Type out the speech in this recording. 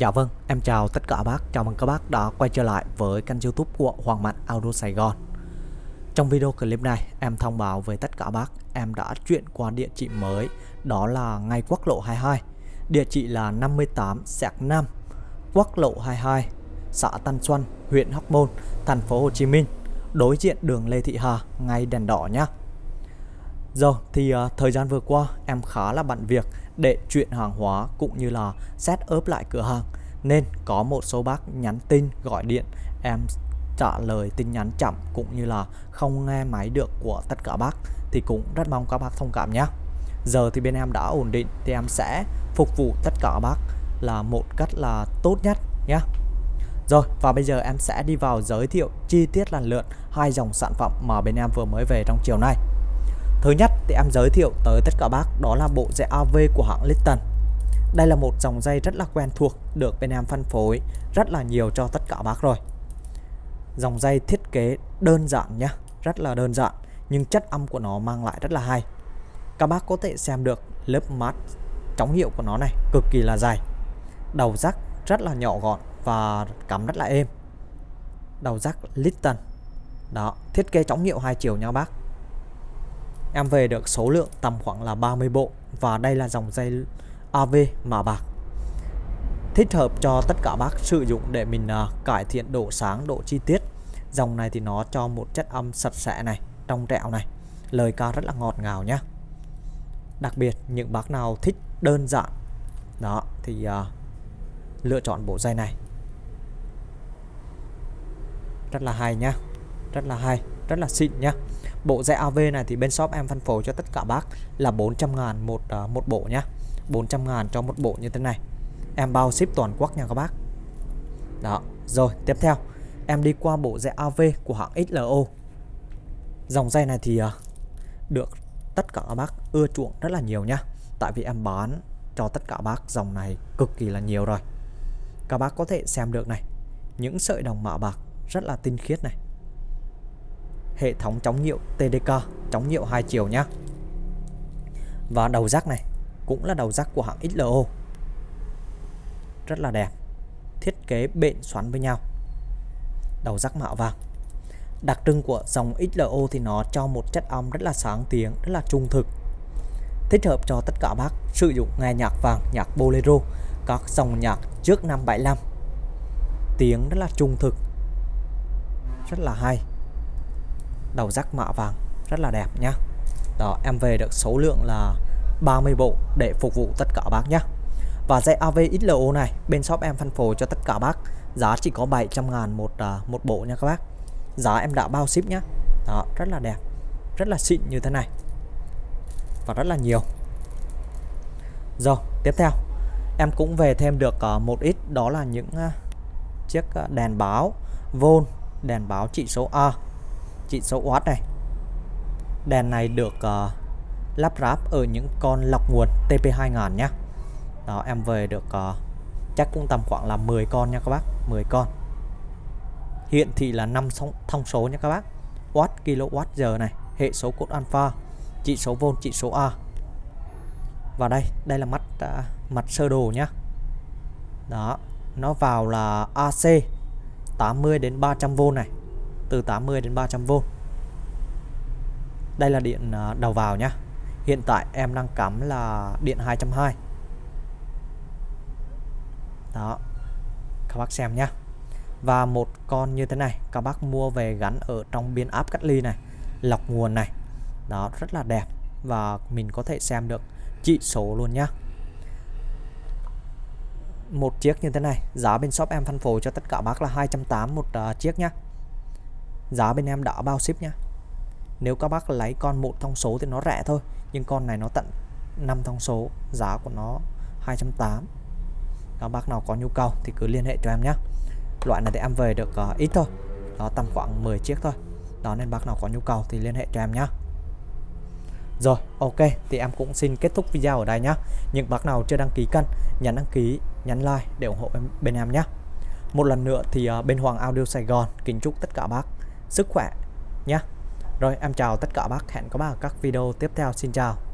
Dạ vâng, em chào tất cả bác, chào mừng các bác đã quay trở lại với kênh YouTube của Hoàng Mạnh Audio Sài Gòn. Trong video clip này, em thông báo với tất cả bác, em đã chuyển qua địa chỉ mới, đó là ngay quốc lộ 22. Địa chỉ là 58/5, quốc lộ 22, xã Tân Xuân, huyện Hóc Môn, thành phố Hồ Chí Minh, đối diện đường Lê Thị Hà, ngay đèn đỏ nhá. Rồi thì thời gian vừa qua em khá là bận việc để chuyển hàng hóa cũng như là set up lại cửa hàng, nên có một số bác nhắn tin gọi điện em trả lời tin nhắn chậm cũng như là không nghe máy được của tất cả bác, thì cũng rất mong các bác thông cảm nhé. Giờ thì bên em đã ổn định thì em sẽ phục vụ tất cả bác là một cách là tốt nhất nhé. Rồi, và bây giờ em sẽ đi vào giới thiệu chi tiết lần lượt hai dòng sản phẩm mà bên em vừa mới về trong chiều nay. Thứ nhất thì em giới thiệu tới tất cả bác đó là bộ dây AV của hãng Litton. Đây là một dòng dây rất là quen thuộc, được bên em phân phối rất là nhiều cho tất cả bác rồi. Dòng dây thiết kế đơn giản nhá, rất là đơn giản, nhưng chất âm của nó mang lại rất là hay. Các bác có thể xem được lớp mát chống hiệu của nó này, cực kỳ là dày. Đầu rắc rất là nhỏ gọn và cắm rất là êm. Đầu rắc Litton. Đó, thiết kế chống hiệu hai chiều nha bác. Em về được số lượng tầm khoảng là 30 bộ. Và đây là dòng dây AV mạ bạc, thích hợp cho tất cả bác sử dụng để mình cải thiện độ sáng, độ chi tiết. Dòng này thì nó cho một chất âm sạch sẽ này, trong trẻo này, lời ca rất là ngọt ngào nhá. Đặc biệt những bác nào thích đơn giản đó thì lựa chọn bộ dây này. Rất là hay nhá, rất là hay, rất là xịn nhá. Bộ dây AV này thì bên shop em phân phối cho tất cả bác là 400.000 một bộ nhá. 400.000 cho một bộ như thế này. Em bao ship toàn quốc nha các bác. Đó, rồi tiếp theo em đi qua bộ dây AV của hãng XLO. Dòng dây này thì được tất cả các bác ưa chuộng rất là nhiều nhá. Tại vì em bán cho tất cả bác dòng này cực kỳ là nhiều rồi. Các bác có thể xem được này, những sợi đồng mạ bạc rất là tinh khiết này. Hệ thống chống nhiễu TDK, chống nhiễu hai chiều nhá. Và đầu rắc này cũng là đầu rắc của hãng XLO, rất là đẹp, thiết kế bện xoắn với nhau. Đầu rắc mạ vàng. Đặc trưng của dòng XLO thì nó cho một chất âm rất là sáng tiếng, rất là trung thực, thích hợp cho tất cả bác sử dụng nghe nhạc vàng, nhạc bolero, các dòng nhạc trước năm 75. Tiếng rất là trung thực, rất là hay. Đầu rắc mạ vàng rất là đẹp nhá. Đó, em về được số lượng là 30 bộ để phục vụ tất cả bác nhá. Và dây AV XLO này bên shop em phân phối cho tất cả bác giá chỉ có 700.000 một bộ nha các bác. Giá em đã bao ship nhá. Đó, rất là đẹp, rất là xịn như thế này và rất là nhiều. Rồi, tiếp theo em cũng về thêm được một ít đó là những chiếc đèn báo vôn, đèn báo chỉ số A, chỉ số Watt này. Đèn này được lắp ráp ở những con lọc nguồn TP2000 nhá. Đó, em về được chắc cũng tầm khoảng là 10 con nha các bác, 10 con. Hiện thị là 5 thông số nha các bác. Watt, kWh này, hệ số cốt alpha, chỉ số volt, chỉ số A. Và đây, đây là mặt sơ đồ nhá. Đó, nó vào là AC 80 đến 300V này. Từ 80 đến 300V. Đây là điện đầu vào nhá. Hiện tại em đang cắm là điện 220. Đó, các bác xem nhá. Và một con như thế này các bác mua về gắn ở trong biến áp cách ly này, lọc nguồn này. Đó, rất là đẹp. Và mình có thể xem được chỉ số luôn nhá. Một chiếc như thế này, giá bên shop em phân phối cho tất cả bác là 280 một chiếc nhá. Giá bên em đã bao ship nhá. Nếu các bác lấy con một thông số thì nó rẻ thôi, nhưng con này nó tận 5 thông số, giá của nó 280. Các bác nào có nhu cầu thì cứ liên hệ cho em nhé. Loại này thì em về được ít thôi, nó tầm khoảng 10 chiếc thôi. Đó, nên bác nào có nhu cầu thì liên hệ cho em nhé. Rồi, ok, thì em cũng xin kết thúc video ở đây nhé. Những bác nào chưa đăng ký kênh, nhấn đăng ký, nhấn like để ủng hộ bên em nhé. Một lần nữa thì bên Hoàng Audio Sài Gòn kính chúc tất cả bác sức khỏe nhé. Rồi, em chào tất cả bác, hẹn các bác ở các video tiếp theo. Xin chào.